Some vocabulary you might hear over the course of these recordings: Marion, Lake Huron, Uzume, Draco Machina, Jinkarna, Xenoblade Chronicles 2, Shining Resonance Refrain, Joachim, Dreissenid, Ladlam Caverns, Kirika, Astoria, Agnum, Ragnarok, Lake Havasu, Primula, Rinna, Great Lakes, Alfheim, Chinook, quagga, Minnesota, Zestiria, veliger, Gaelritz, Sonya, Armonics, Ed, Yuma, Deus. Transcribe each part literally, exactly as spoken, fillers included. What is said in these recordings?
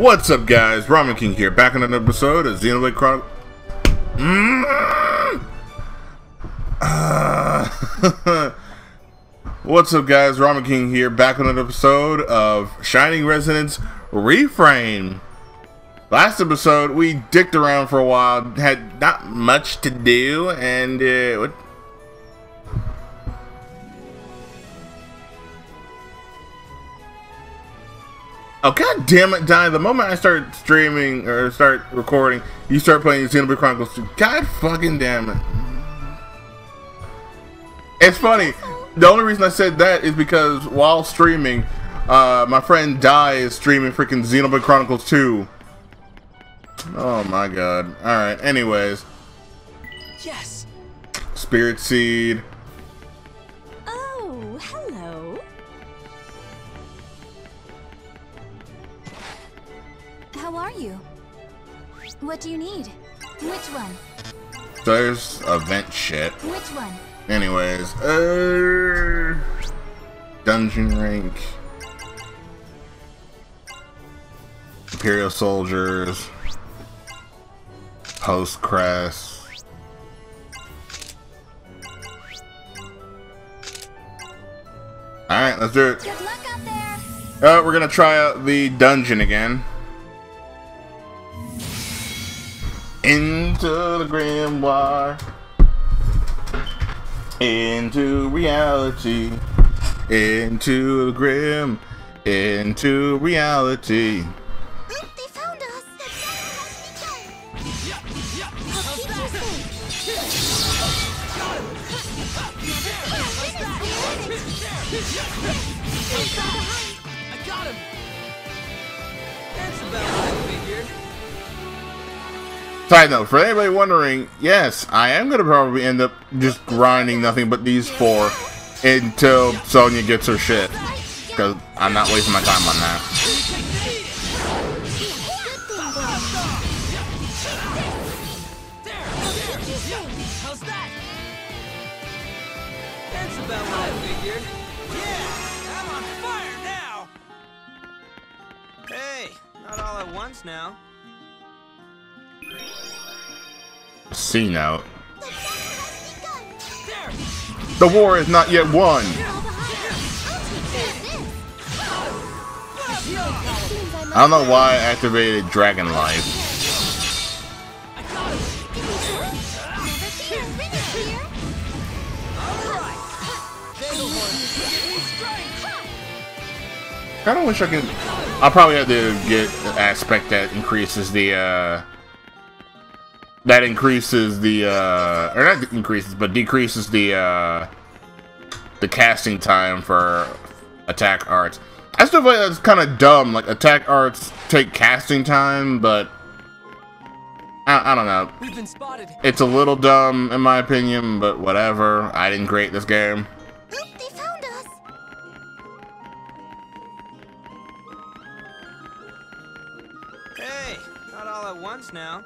What's up, guys? Ramen King here, back on another episode of Xenoblade Chronicles. Mm-hmm. uh, What's up, guys? Ramen King here, back on another episode of Shining Resonance Refrain. Last episode, we dicked around for a while, had not much to do, and uh, what? Oh, god damn it, Di, the moment I start streaming or start recording, you start playing Xenoblade Chronicles two. God fucking damn it. It's funny. The only reason I said that is because while streaming, uh, my friend Di is streaming freaking Xenoblade Chronicles two. Oh my god. Alright, anyways. Yes. Spirit Seed. Oh, hello. How are you? What do you need? Which one? There's event shit. Which one? Anyways, uh, dungeon rank, Imperial soldiers, post crest. All right, let's do it. Good luck out there. Uh, we're gonna try out the dungeon again. Into the grimoire, into reality, into the grim, into reality. Look, they found us. I got him. That's about what I figured. Side note, for anybody wondering, yes, I am going to probably end up just grinding nothing but these four until Sonya gets her shit, because I'm not wasting my time on that. Hey, not all at once now. C note. The war is not yet won. I don't know why I activated Dragon Life. I don't wish I could. I'll probably have to get an aspect that increases the uh That increases the, uh, or not increases, but decreases the, uh, the casting time for attack arts. I still feel like that's kind of dumb, like, attack arts take casting time, but, I, I don't know. We've been spotted. It's a little dumb, in my opinion, but whatever. I didn't create this game. Look, they found us. Hey, not all at once now.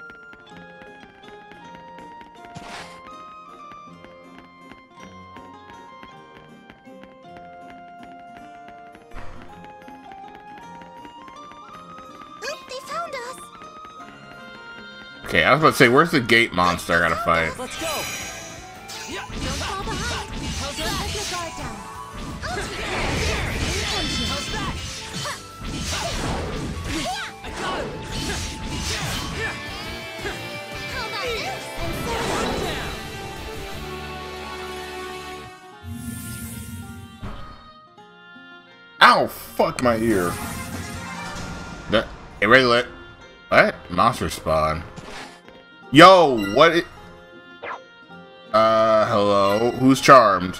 Okay, I was about to say, where's the gate monster I gotta fight? Let's go. Ow, fuck my ear. That, hey, wait, let, what? Monster spawn. Yo, what it? Uh, hello? Who's charmed?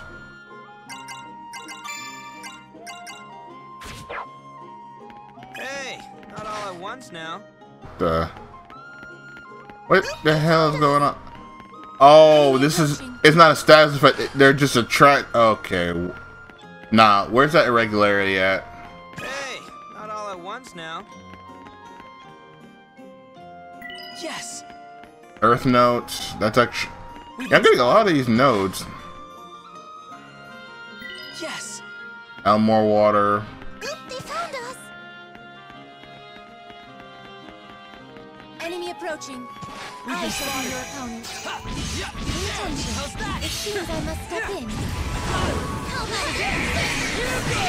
Hey, not all at once now. The... What the hell is going on? Oh, this is... It's not a status effect. They're just a track... Okay. Nah, where's that irregularity at? Hey, not all at once now. Yes! Earth notes. That's actually. Yeah, I'm getting a lot of these nodes. Yes. Elmore water. They found us. Enemy approaching. We I shall be your opponent. Attention. It seems I must step in.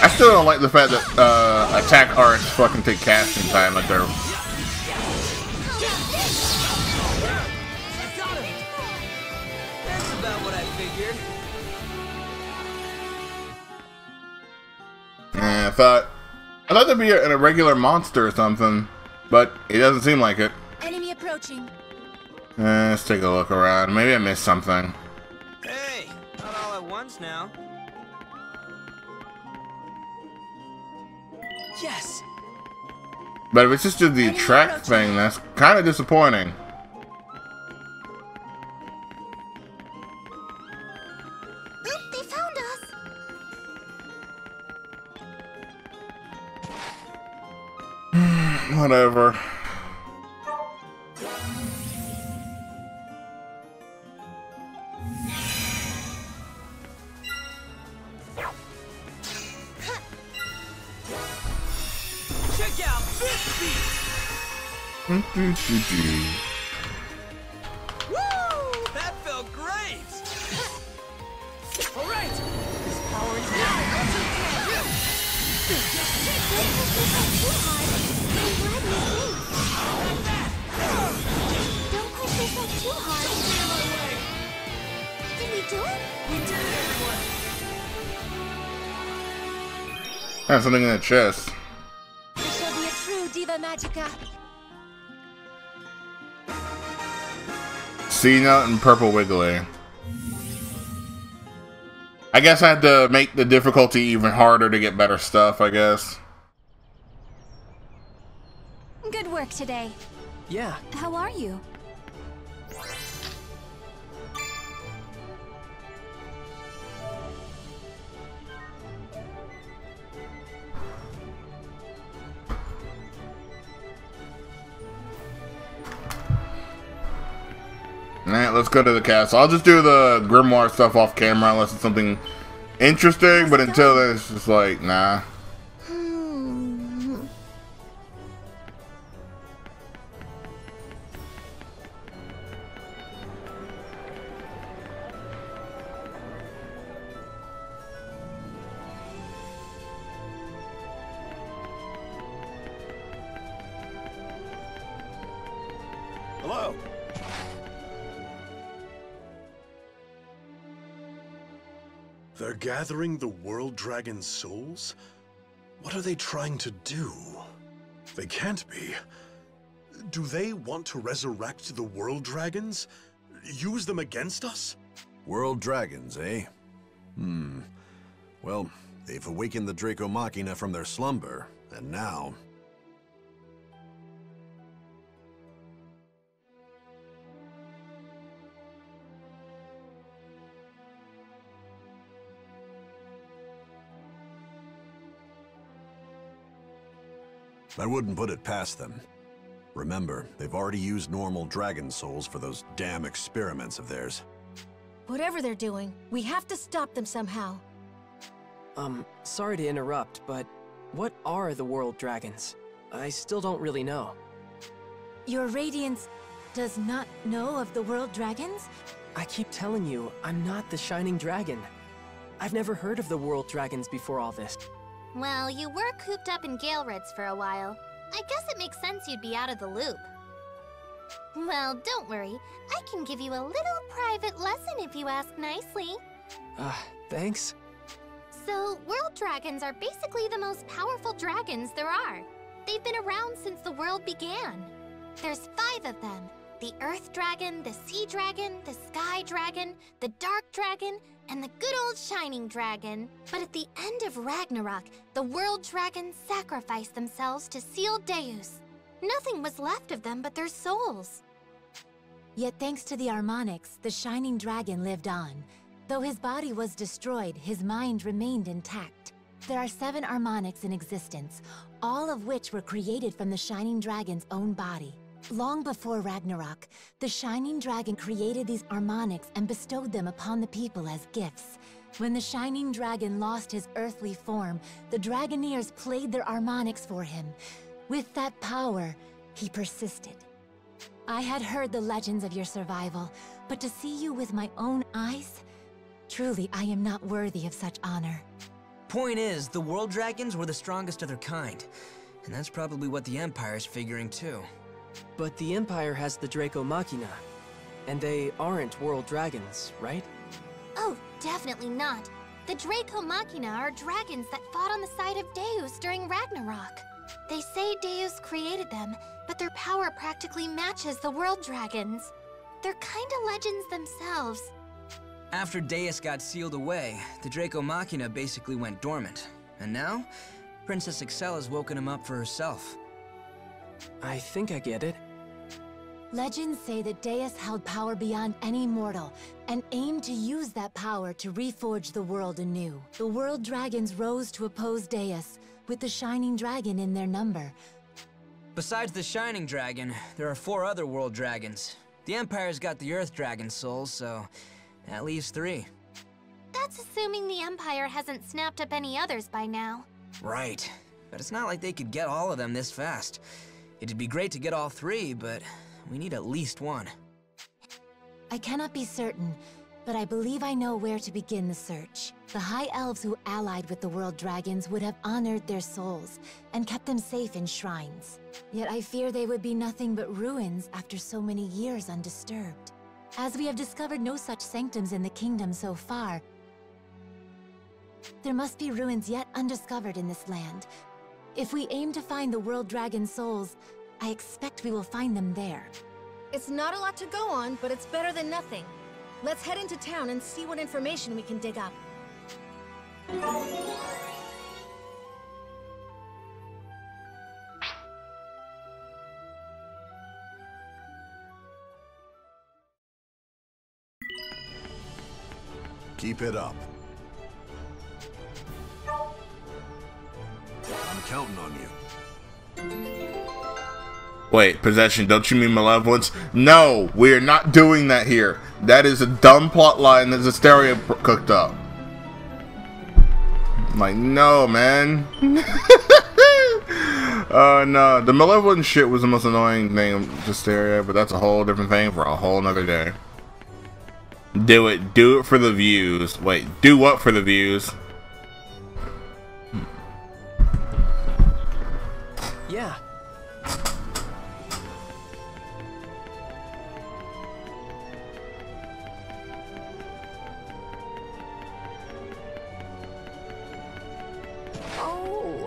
I still don't like the fact that uh, attack arts fucking take casting time. Like they're. Yeah, I thought I thought there'd be an irregular monster or something, but it doesn't seem like it. Enemy approaching. Uh, let's take a look around. Maybe I missed something. Hey, not all at once now. Yes. But if it's just the attract thing, that's kind of disappointing. Whatever. Check out this beat. Woo! That felt great. All right. This power is now. Too hard. Did we do it? We did it. I have something in the chest. You shall be a true diva magica. Sea Nut and Purple Wiggly. I guess I had to make the difficulty even harder to get better stuff, I guess. Good work today. Yeah. How are you? Alright, let's go to the castle. I'll just do the grimoire stuff off camera unless it's something interesting, but until then, it's just like, nah. Hello. They're gathering the world dragon's souls? What are they trying to do? They can't be. Do they want to resurrect the world dragons? Use them against us? World dragons, eh? Hmm. Well, they've awakened the Draco Machina from their slumber, and now... I wouldn't put it past them. Remember, they've already used normal dragon souls for those damn experiments of theirs. Whatever they're doing, we have to stop them somehow. Um, sorry to interrupt, but what are the world dragons? I still don't really know. Your Radiance does not know of the world dragons? I keep telling you, I'm not the Shining Dragon. I've never heard of the world dragons before all this. Well, you were cooped up in Gaelritz for a while. I guess it makes sense you'd be out of the loop. Well, don't worry. I can give you a little private lesson if you ask nicely. Ah, uh, thanks. So, world dragons are basically the most powerful dragons there are. They've been around since the world began. There's five of them. The Earth Dragon, the Sea Dragon, the Sky Dragon, the Dark Dragon, and the good old Shining Dragon. But at the end of Ragnarok, the World Dragons sacrificed themselves to seal Deus. Nothing was left of them but their souls. Yet thanks to the Armonics, the Shining Dragon lived on. Though his body was destroyed, his mind remained intact. There are seven Armonics in existence, all of which were created from the Shining Dragon's own body. Long before Ragnarok, the Shining Dragon created these Armonics and bestowed them upon the people as gifts. When the Shining Dragon lost his earthly form, the Dragoneers played their Armonics for him. With that power, he persisted. I had heard the legends of your survival, but to see you with my own eyes? Truly, I am not worthy of such honor. Point is, the world dragons were the strongest of their kind, and that's probably what the Empire's figuring too. But the Empire has the Draco Machina, and they aren't world dragons, right? Oh, definitely not. The Draco Machina are dragons that fought on the side of Deus during Ragnarok. They say Deus created them, but their power practically matches the world dragons. They're kinda legends themselves. After Deus got sealed away, the Draco Machina basically went dormant. And now, Princess Excel has woken him up for herself. I think I get it. Legends say that Deus held power beyond any mortal, and aimed to use that power to reforge the world anew. The world dragons rose to oppose Deus, with the Shining Dragon in their number. Besides the Shining Dragon, there are four other world dragons. The Empire's got the Earth Dragon souls, so that leaves three. That's assuming the Empire hasn't snapped up any others by now. Right. But it's not like they could get all of them this fast. It'd be great to get all three, but we need at least one. I cannot be certain, but I believe I know where to begin the search. The High Elves who allied with the World Dragons would have honored their souls and kept them safe in shrines. Yet I fear they would be nothing but ruins after so many years undisturbed. As we have discovered no such sanctums in the kingdom so far, there must be ruins yet undiscovered in this land. If we aim to find the World Dragon souls, I expect we will find them there. It's not a lot to go on, but it's better than nothing. Let's head into town and see what information we can dig up. Keep it up. I'm counting on you. Wait, possession, don't you mean malevolence? No, we're not doing that here. That is a dumb plot line that Zestiria cooked up. I'm like, no, man. Oh, uh, no. The malevolence shit was the most annoying thing of Zestiria, but that's a whole different thing for a whole nother day. Do it. Do it for the views. Wait, do what for the views? Yeah.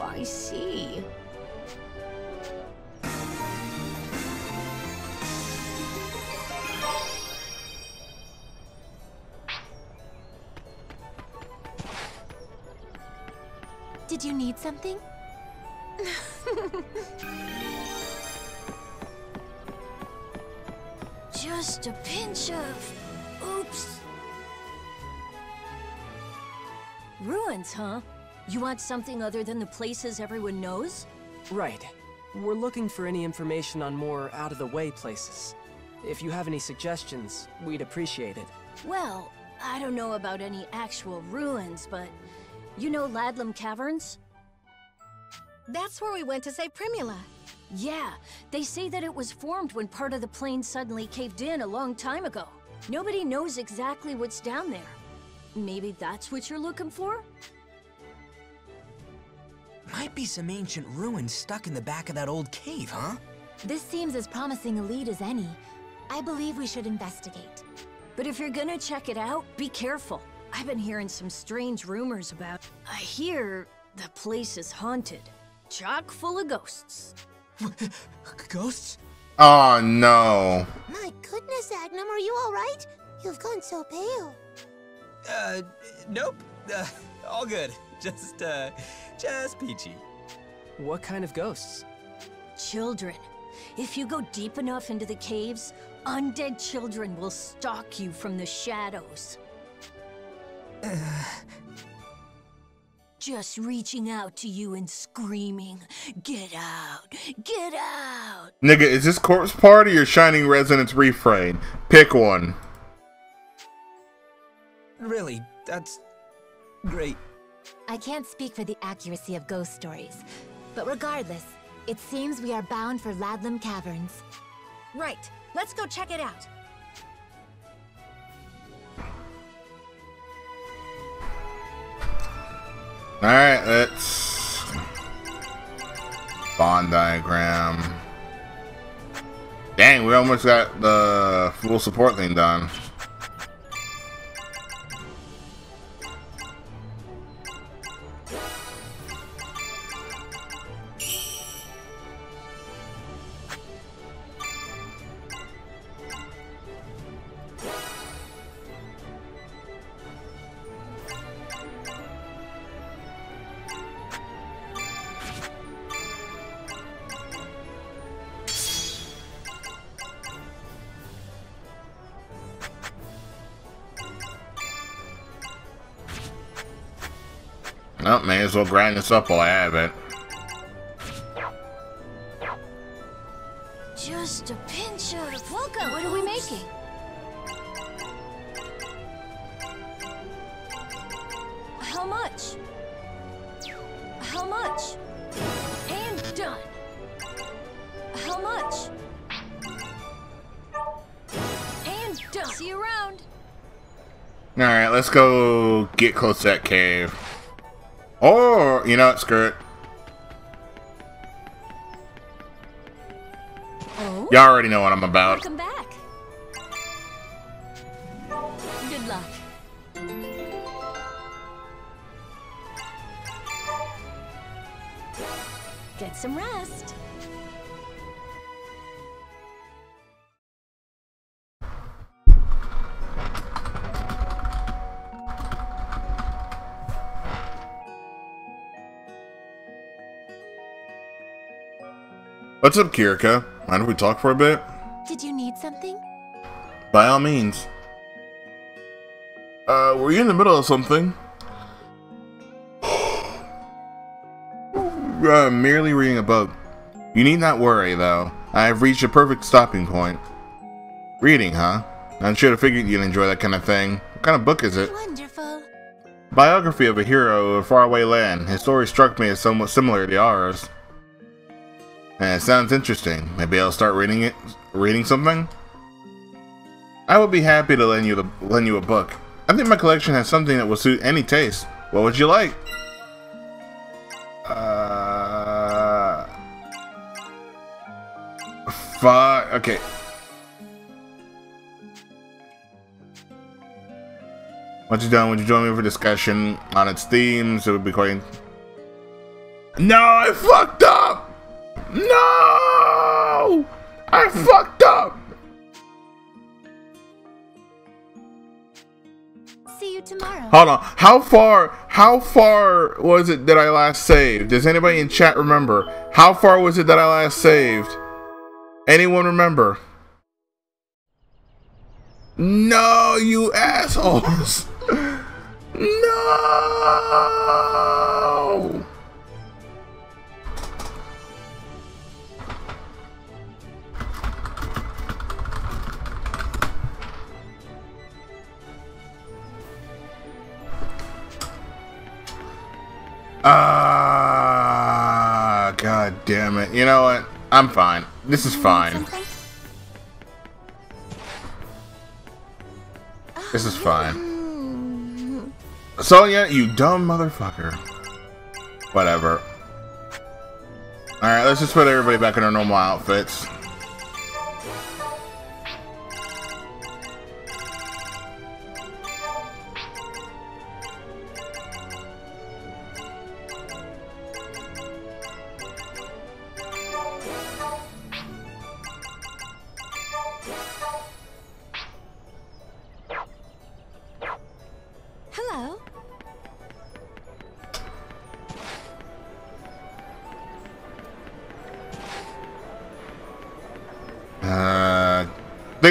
I see. Did you need something? Just a pinch of... oops. Ruins, huh? You want something other than the places everyone knows? Right. We're looking for any information on more out-of-the-way places. If you have any suggestions, we'd appreciate it. Well, I don't know about any actual ruins, but you know Ladlam Caverns? That's where we went to save Primula. Yeah, they say that it was formed when part of the plain suddenly caved in a long time ago. Nobody knows exactly what's down there. Maybe that's what you're looking for? Might be some ancient ruins stuck in the back of that old cave, huh? This seems as promising a lead as any. I believe we should investigate. But if you're gonna check it out, be careful. I've been hearing some strange rumors about... I hear the place is haunted. Chock full of ghosts. Ghosts? Oh, no. My goodness, Agnum, are you alright? You've gone so pale. Uh, nope. Uh, all good. Just, uh, just peachy. What kind of ghosts? Children. If you go deep enough into the caves, undead children will stalk you from the shadows. Uh. Just reaching out to you and screaming, "Get out! Get out!" Nigga, is this Corpse Party or Shining Resonance Refrain? Pick one. Really, that's great. I can't speak for the accuracy of ghost stories, but regardless, it seems we are bound for Ladlam Caverns. Right. Let's go check it out. All right, let's Venn diagram. Dang, we almost got the full support thing done. Well, may as well grind this up while I have it. Just a pinch of vodka. What are we making? How much? How much? And done. How much? And done. See you around. All right, let's go get close to that cave. Or, you know, screw it. Oh? Y'all already know what I'm about. Welcome back. Good luck. Get some rest. What's up, Kirika? Mind if we talk for a bit? Did you need something? By all means. Uh, were you in the middle of something? uh, merely reading a book. You need not worry, though. I have reached a perfect stopping point. Reading, huh? I should have figured you'd enjoy that kind of thing. What kind of book is it? Wonderful. Biography of a hero of a faraway land. His story struck me as somewhat similar to ours. And it sounds interesting. Maybe I'll start reading it. Reading something. I would be happy to lend you the lend you a book. I think my collection has something that will suit any taste. What would you like? Uh, fuck. Okay. Once you're done, would you join me for discussion on its themes? It would be quite. No, I fucked up. No! I fucked up! See you tomorrow. Hold on. How far, how far was it that I last saved? Does anybody in chat remember? How far was it that I last saved? Anyone remember? No, you assholes! No! Ah, god damn it. You know what? I'm fine. This is fine. This is fine. Sonya, you dumb motherfucker. Whatever. Alright, let's just put everybody back in our normal outfits.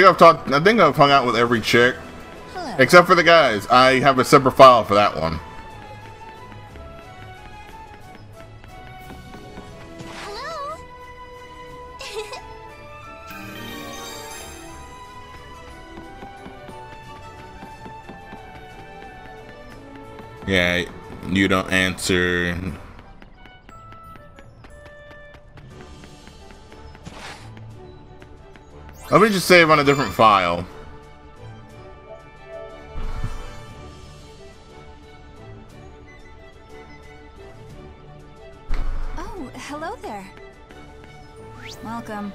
I think I've talked. I think I've hung out with every chick, hello, except for the guys. I have a separate file for that one. Hello. Yeah, you don't answer. Let me just save on a different file. Oh, hello there. Welcome.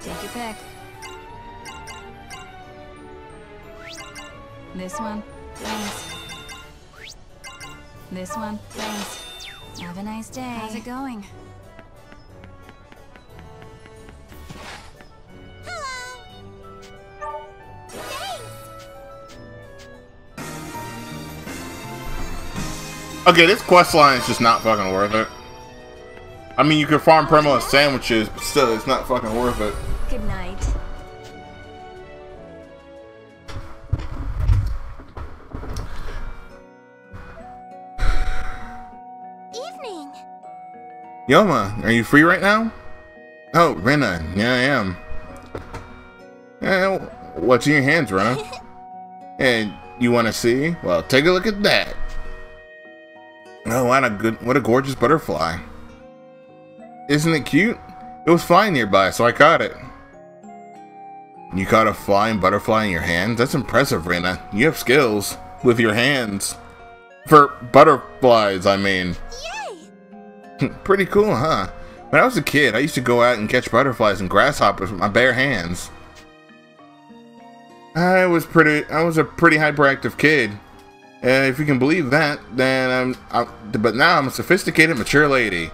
Take your pick. This one? Thanks. This one? Thanks. Have a nice day. How's it going? Okay, this quest line is just not fucking worth it. I mean, you can farm Primula sandwiches, but still, it's not fucking worth it. Good night. Evening. Yuma, are you free right now? Oh, Rinna, yeah, I am. Yeah, what's in your hands, Rinna? And you want to see? Well, take a look at that. Oh, what a good, what a gorgeous butterfly. Isn't it cute? It was flying nearby, so I caught it. You caught a flying butterfly in your hands? That's impressive, Rinna. You have skills with your hands. For butterflies, I mean. Yay! Pretty cool, huh? When I was a kid, I used to go out and catch butterflies and grasshoppers with my bare hands. I was pretty, I was a pretty hyperactive kid. Uh, if you can believe that, then I'm, I'm. But now I'm a sophisticated, mature lady,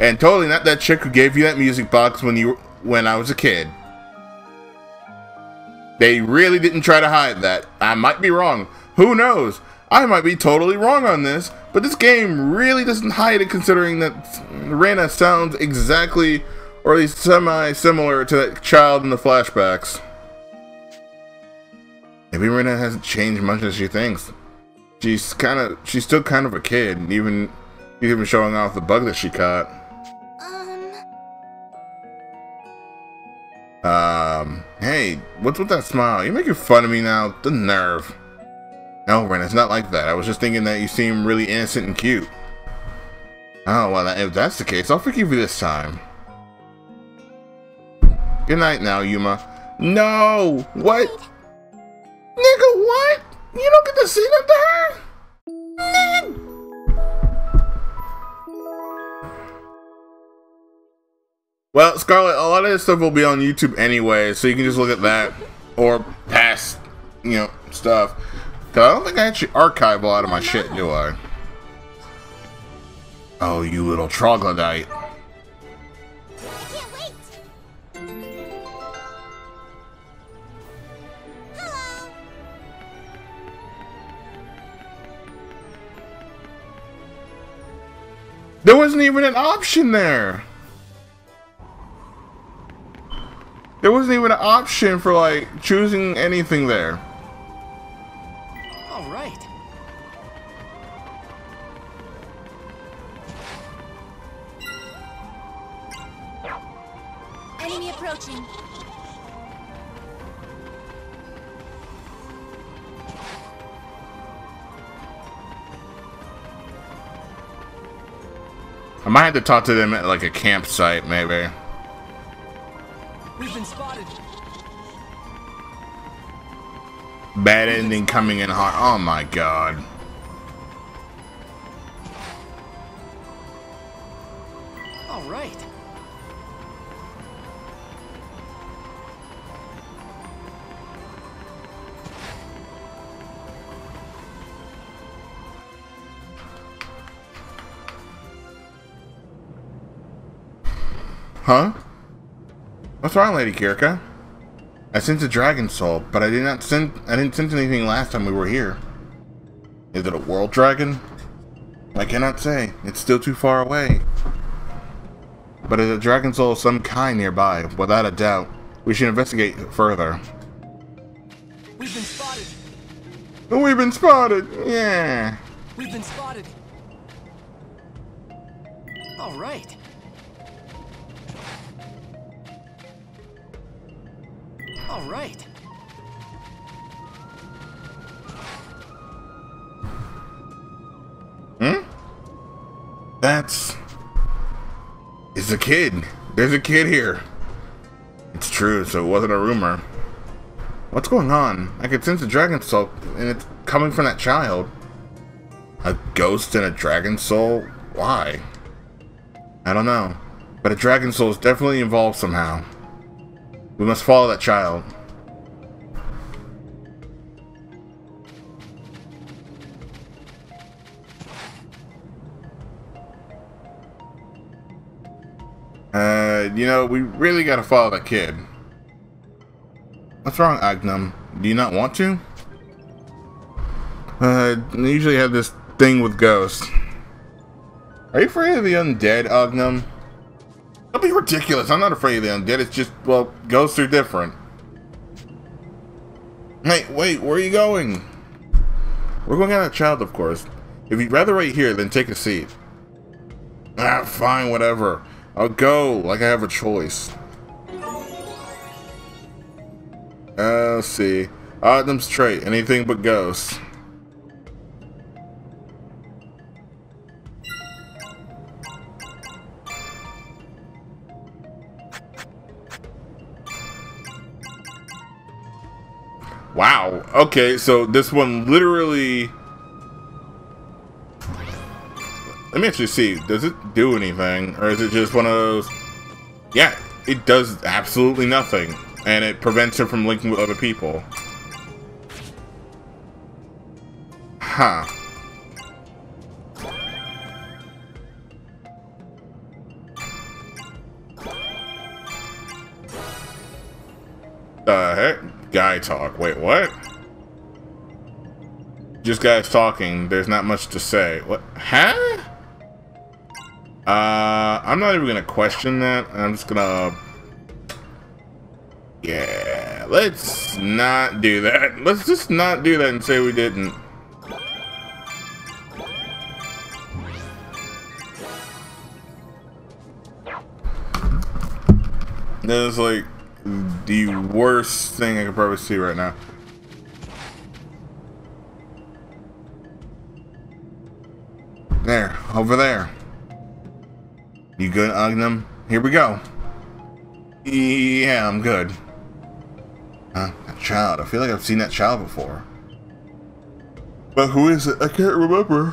and totally not that chick who gave you that music box when you when I was a kid. They really didn't try to hide that. I might be wrong. Who knows? I might be totally wrong on this, but this game really doesn't hide it, considering that Rinna sounds exactly, or at least semi-similar to that child in the flashbacks. Maybe Rinna hasn't changed much as she thinks. She's kind of, she's still kind of a kid, even, even showing off the bug that she caught. Um. Um. Hey, what's with that smile? You're making fun of me now. The nerve. No, Rinna, it's not like that. I was just thinking that you seem really innocent and cute. Oh well, if that's the case, I'll forgive you this time. Good night now, Yuma. No. What? Nigga, what? You don't get to see that to her? Nigga. Well, Scarlet, a lot of this stuff will be on YouTube anyway, so you can just look at that or past, you know, stuff. Cause I don't think I actually archive a lot of my shit, do I? Oh, you little troglodyte. There wasn't even an option there. There wasn't even an option for like choosing anything there. All right. Enemy approaching. I might have to talk to them at like a campsite, maybe. We've been spotted. Bad ending coming in hot. Oh my god. All right. Huh? What's wrong, Lady Kirika? I sent a dragon soul, but I did not send I didn't sense anything last time we were here. Is it a world dragon? I cannot say. It's still too far away. But is a dragon soul of some kind nearby, without a doubt. We should investigate further. We've been spotted. We've been spotted. Yeah. We've been spotted. All right. All right. Hmm? That's... It's a kid. There's a kid here. It's true, so it wasn't a rumor. What's going on? I could sense a dragon soul, and it's coming from that child. A ghost and a dragon soul? Why? I don't know. But a dragon soul is definitely involved somehow. We must follow that child. Uh, you know, we really gotta follow that kid. What's wrong, Agnum? Do you not want to? Uh, I usually have this thing with ghosts. Are you afraid of the undead, Agnum? Don't be ridiculous. I'm not afraid of the undead. It's just, well, ghosts are different. Hey, wait, where are you going? We're going out of child, of course. If you'd rather wait here, then take a seat. Ah, fine, whatever. I'll go, like I have a choice. Uh, let's see. Autumn's trait, anything but ghosts. Wow, okay, so this one literally... Let me actually see, does it do anything, or is it just one of those... Yeah, it does absolutely nothing, and it prevents him from linking with other people. Huh. The heck? Guy talk, wait, what? Just guys talking, there's not much to say. What? Huh? Uh, I'm not even gonna question that. I'm just gonna... Yeah, let's not do that. Let's just not do that and say we didn't. That is like the worst thing I could probably see right now. There, over there. You good, Agnum? Here we go. Yeah, I'm good. Huh? That child. I feel like I've seen that child before. But who is it? I can't remember.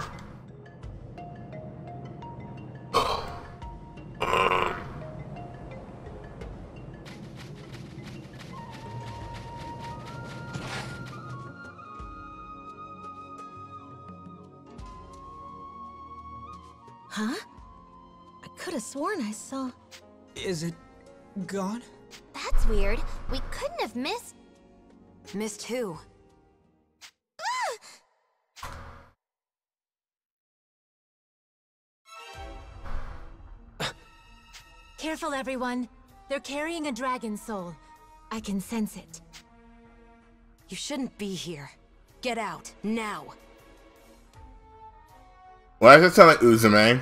Is it gone? That's weird. We couldn't have missed... Missed who? Ah! Careful, everyone. They're carrying a dragon soul. I can sense it. You shouldn't be here. Get out, now. Why does it sound like Uzume?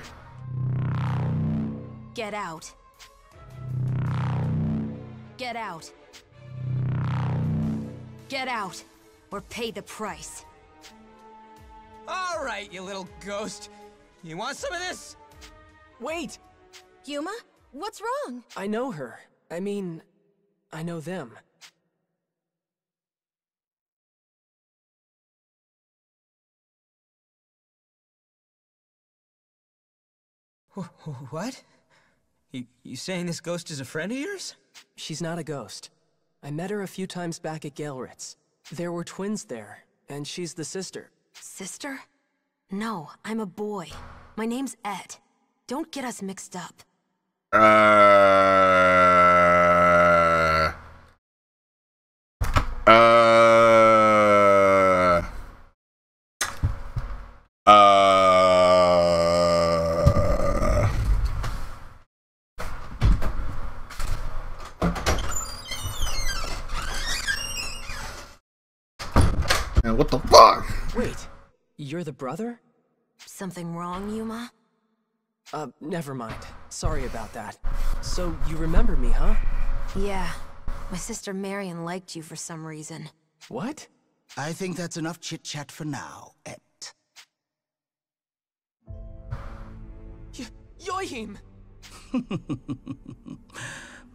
Get out. Get out. Get out, or pay the price. All right, you little ghost. You want some of this? Wait! Yuma, what's wrong? I know her. I mean, I know them. Wh- what? You, you saying this ghost is a friend of yours? She's not a ghost. I met her a few times back at Gaelritz. There were twins there, and she's the sister. Sister? No, I'm a boy. My name's Ed. Don't get us mixed up. Uh... Uh... Uh... What the fuck? Wait, you're the brother? Something wrong, Yuma? Uh, never mind. Sorry about that. So, you remember me, huh? Yeah. My sister Marion liked you for some reason. What? I think that's enough chit-chat for now, Ed. Y- Joachim!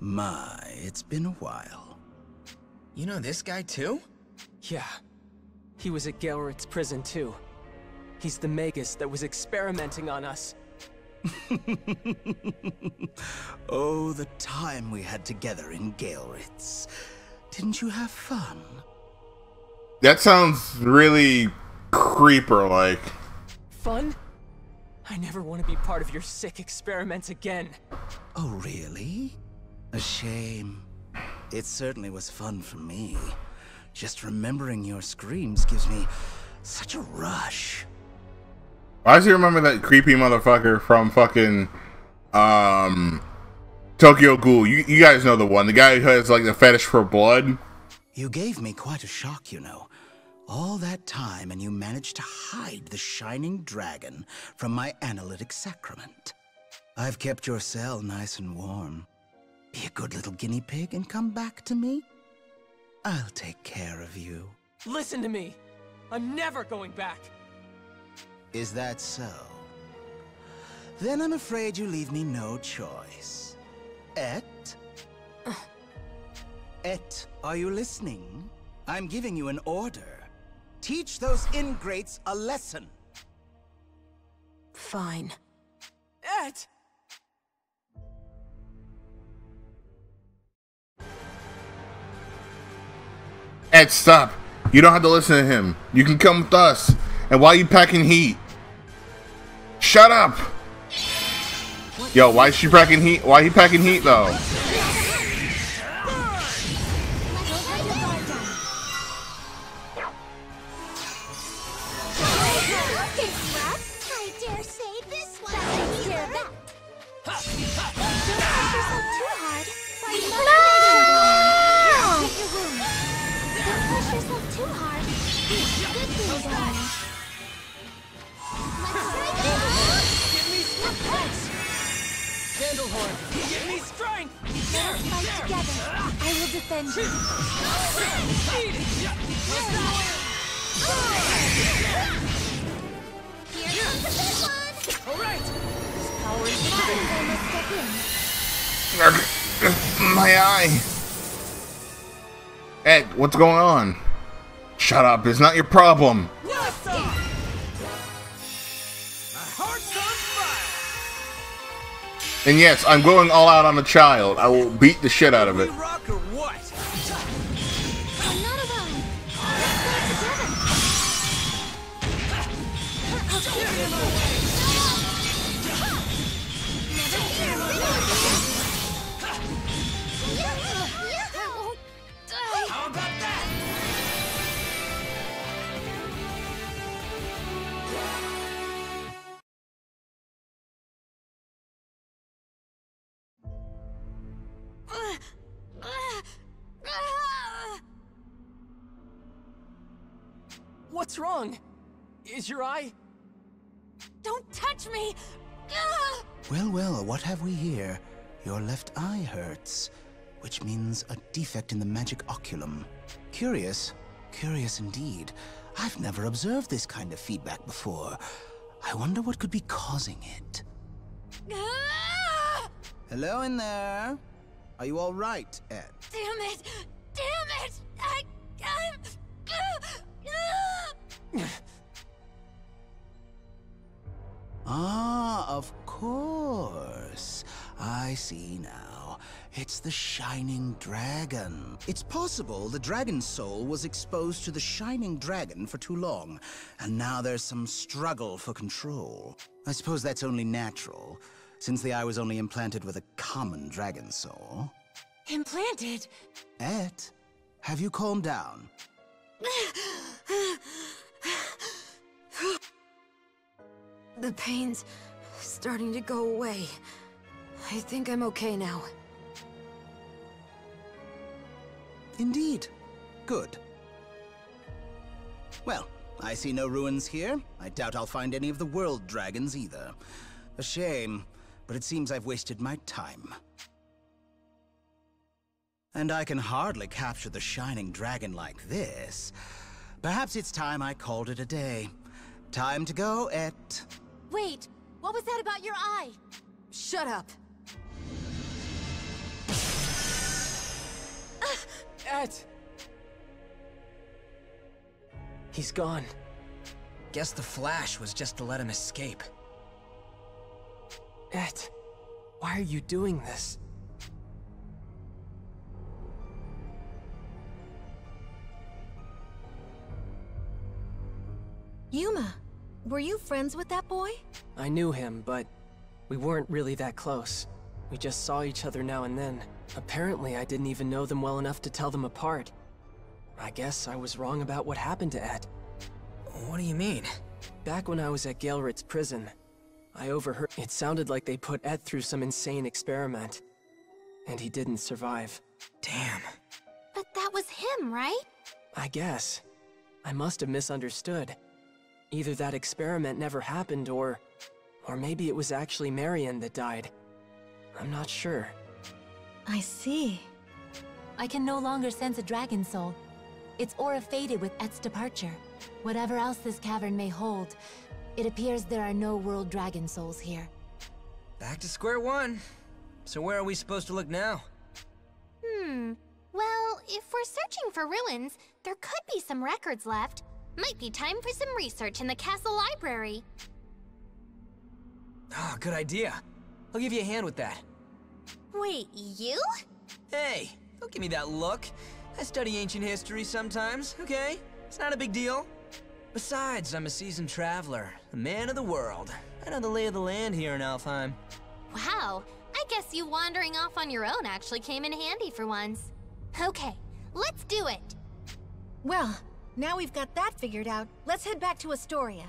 My, it's been a while. You know this guy too? Yeah. He was at Gaelritz prison too. He's the Magus that was experimenting on us. Oh, the time we had together in Gaelritz. Didn't you have fun? That sounds really creeper-like. Fun? I never want to be part of your sick experiments again. Oh, really? A shame. It certainly was fun for me. Just remembering your screams gives me such a rush. Why does he remember that creepy motherfucker from fucking um, Tokyo Ghoul? You, you guys know the one. The guy who has like the fetish for blood. You gave me quite a shock, you know. All that time, and you managed to hide the shining dragon from my analytic sacrament. I've kept your cell nice and warm. Be a good little guinea pig and come back to me. I'll take care of you. Listen to me. I'm never going back. Is that so? Then I'm afraid you leave me no choice. Et? Et, are you listening? I'm giving you an order. Teach those ingrates a lesson. Fine. Ed! Ed, stop. You don't have to listen to him. You can come with us. And why are you packing heat? Shut up! What? Yo, why is she packing heat? Why he packing heat though? My eye. Ed, what's going on? Shut up, it's not your problem. My heart's on fire. And yes, I'm going all out on the child. I will beat the shit out of it. What's wrong? Is your eye? Don't touch me! Well, well, what have we here? Your left eye hurts, which means a defect in the magic oculum. Curious, curious indeed. I've never observed this kind of feedback before. I wonder what could be causing it. Hello in there. Are you all right, Ed? Damn it! Damn it! I... I'm... Ah, of course. I see now. It's the Shining Dragon. It's possible the dragon's soul was exposed to the Shining Dragon for too long, and now there's some struggle for control. I suppose that's only natural, since the eye was only implanted with a common dragon soul. Implanted? Ed, have you calmed down? The pain's starting to go away. I think I'm okay now. Indeed. Good. Well, I see no ruins here. I doubt I'll find any of the world dragons either. A shame. But it seems I've wasted my time. And I can hardly capture the Shining Dragon like this. Perhaps it's time I called it a day. Time to go, Et. Wait, what was that about your eye? Shut up. that? He's gone. Guess the flash was just to let him escape. Ed, why are you doing this? Yuma, were you friends with that boy? I knew him, but we weren't really that close. We just saw each other now and then. Apparently, I didn't even know them well enough to tell them apart. I guess I was wrong about what happened to Ed. What do you mean? Back when I was at Gaelritz prison, I overheard... It sounded like they put Ed through some insane experiment, and he didn't survive. Damn. But that was him, right? I guess. I must have misunderstood. Either that experiment never happened, or... or maybe it was actually Marion that died. I'm not sure. I see. I can no longer sense a dragon soul. Its aura faded with Ed's departure. Whatever else this cavern may hold, it appears there are no world dragon souls here. Back to square one. So where are we supposed to look now? Hmm. Well, if we're searching for ruins, there could be some records left. Might be time for some research in the castle library. Oh, good idea. I'll give you a hand with that. Wait, you? Hey, don't give me that look. I study ancient history sometimes, okay? It's not a big deal. Besides, I'm a seasoned traveler, a man of the world. I know the lay of the land here in Alfheim. Wow, I guess you wandering off on your own actually came in handy for once. Okay, let's do it. Well, now we've got that figured out, let's head back to Astoria.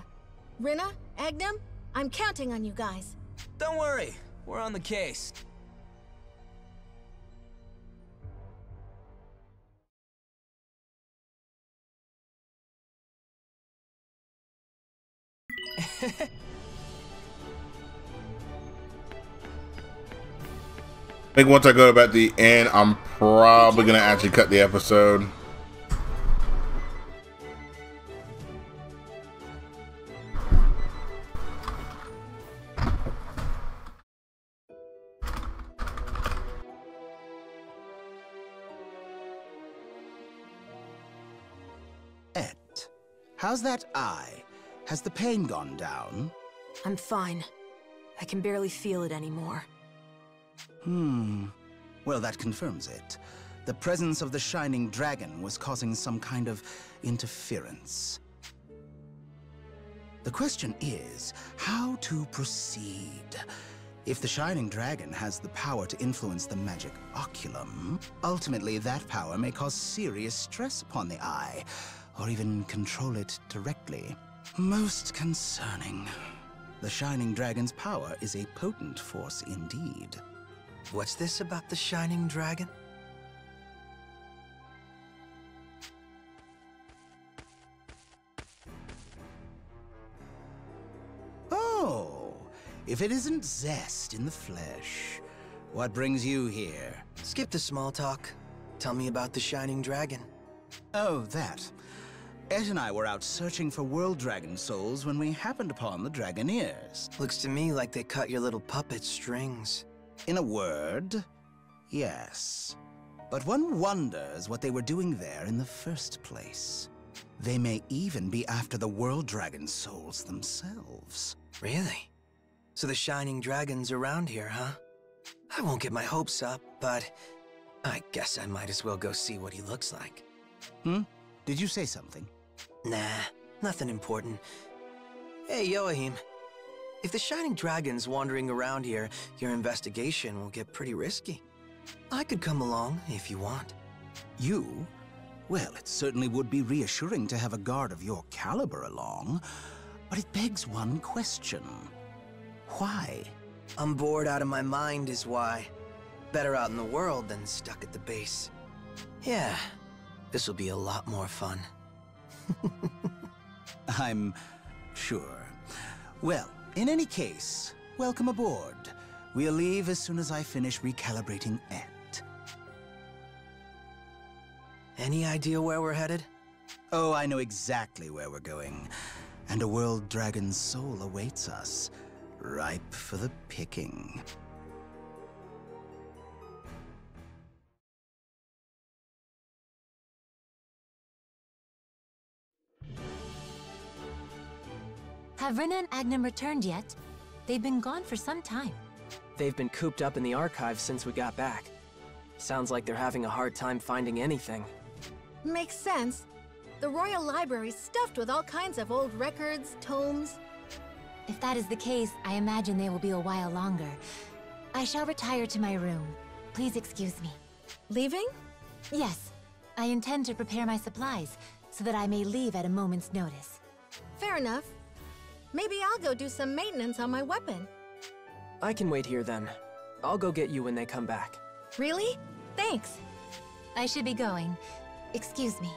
Rinna, Agnum, I'm counting on you guys. Don't worry, we're on the case. I think once I go about the end, I'm probably gonna actually cut the episode. Ed, how's that eye? Has the pain gone down? I'm fine. I can barely feel it anymore. Hmm. Well, that confirms it. The presence of the Shining Dragon was causing some kind of interference. The question is how to proceed. If the Shining Dragon has the power to influence the magic oculum, ultimately that power may cause serious stress upon the eye, or even control it directly. Most concerning. The Shining Dragon's power is a potent force indeed. What's this about the Shining Dragon? Oh, if it isn't zest in the flesh. What brings you here? Skip the small talk. Tell me about the Shining Dragon. Oh, that. Ed and I were out searching for world dragon souls when we happened upon the Dragoneers. Looks to me like they cut your little puppet strings. In a word, yes. But one wonders what they were doing there in the first place. They may even be after the world dragon souls themselves. Really? So the Shining Dragon's around here, huh? I won't get my hopes up, but I guess I might as well go see what he looks like. Hmm? Did you say something? Nah, nothing important. Hey, Joachim. If the Shining Dragon's wandering around here, your investigation will get pretty risky. I could come along if you want. You? Well, it certainly would be reassuring to have a guard of your caliber along, but it begs one question. Why? I'm bored out of my mind is why. Better out in the world than stuck at the base. Yeah, this will be a lot more fun. I'm sure. Well, in any case, welcome aboard. We'll leave as soon as I finish recalibrating Ed. Any idea where we're headed? Oh, I know exactly where we're going. And a world dragon's soul awaits us, ripe for the picking. Have Rinna and Agnum returned yet? They've been gone for some time. They've been cooped up in the archives since we got back. Sounds like they're having a hard time finding anything. Makes sense. The Royal Library's stuffed with all kinds of old records, tomes. If that is the case, I imagine they will be a while longer. I shall retire to my room. Please excuse me. Leaving? Yes. I intend to prepare my supplies, so that I may leave at a moment's notice. Fair enough. Maybe I'll go do some maintenance on my weapon. I can wait here then. I'll go get you when they come back. Really? Thanks. I should be going. Excuse me.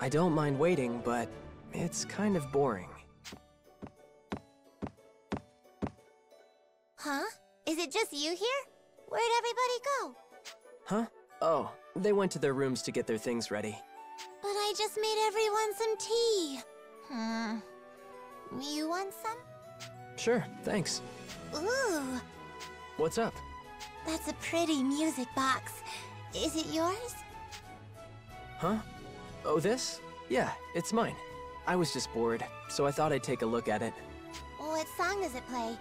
I don't mind waiting, but it's kind of boring. Huh? Is it just you here? Where'd everybody go? Huh? Oh, they went to their rooms to get their things ready. But I just made everyone some tea. Hmm. You want some? Sure, thanks. Ooh. What's up? That's a pretty music box. Is it yours? Huh? Oh, this? Yeah, it's mine. I was just bored, so I thought I'd take a look at it. What song does it play?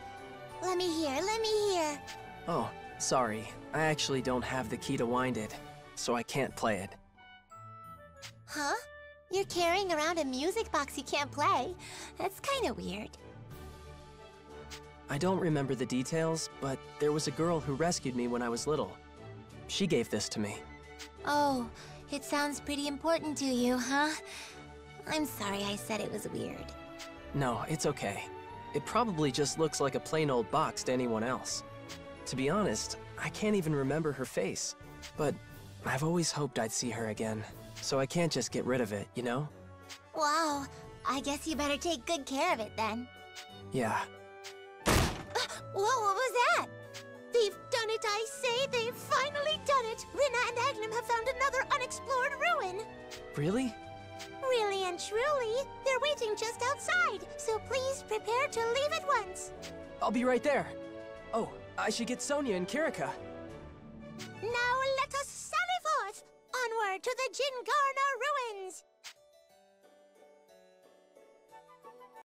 Let me hear, let me hear. Oh, sorry. I actually don't have the key to wind it, so I can't play it. Huh? You're carrying around a music box you can't play? That's kinda weird. I don't remember the details, but there was a girl who rescued me when I was little. She gave this to me. Oh, it sounds pretty important to you, huh? I'm sorry I said it was weird. No, it's okay. It probably just looks like a plain old box to anyone else. To be honest, I can't even remember her face. But I've always hoped I'd see her again, so I can't just get rid of it, you know? Wow, I guess you better take good care of it then. Yeah. Whoa, what was that? They've done it, I say! They've finally done it! Rinna and Agnum have found another unexplored ruin! Really? Really and truly, they're waiting just outside, so please prepare to leave at once. I'll be right there. Oh, I should get Sonia and Kirika. Now let us sally forth, onward to the Jinkarna ruins!